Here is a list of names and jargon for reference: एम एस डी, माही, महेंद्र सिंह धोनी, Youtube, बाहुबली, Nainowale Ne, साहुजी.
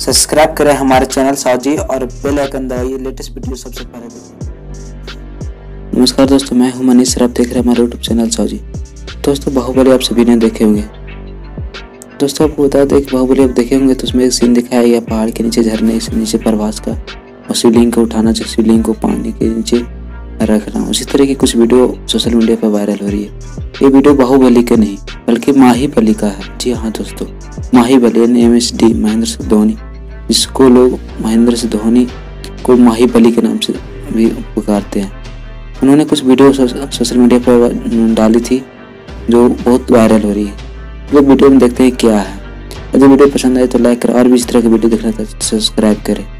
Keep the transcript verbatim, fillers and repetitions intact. Subscribe करें हमारे channel साहुजी और बेल आइकन दबाइए लेटेस्ट वीडियो सबसे पहले देखिए। नमस्कार दोस्तों, मैं हूं मनीष और आप देख रहे हैं हमारे यूट्यूब चैनल साहुजी। दोस्तों बाहुबली आप सभी ने देखे होंगे। दोस्तों आपको बता दें कि बाहुबली आप देखे होंगे तो उसमें एक सीन दिखाया गया पहाड़ के नीचे झरने से नीचे प्रवास का और शिवलिंग को उठाना जो शिवलिंग को पानी के नीचे रखना। उसी तरह की कुछ वीडियो सोशल मीडिया पर वायरल हो रही है। ये वीडियो बाहुबली का नहीं बल्कि माही बली का है। जी हाँ दोस्तों, माही बली यानी एम एस डी महेंद्र सिंह धोनी, जिसको लोग महेंद्र सिंह धोनी को माही बली के नाम से भी पुकारते हैं। उन्होंने कुछ वीडियो सोशल मीडिया पर डाली थी जो बहुत वायरल हो रही है। वो वीडियो में देखते हैं क्या है। अगर वीडियो पसंद आए तो लाइक करें और भी इस तरह की वीडियो देखना सब्सक्राइब करें।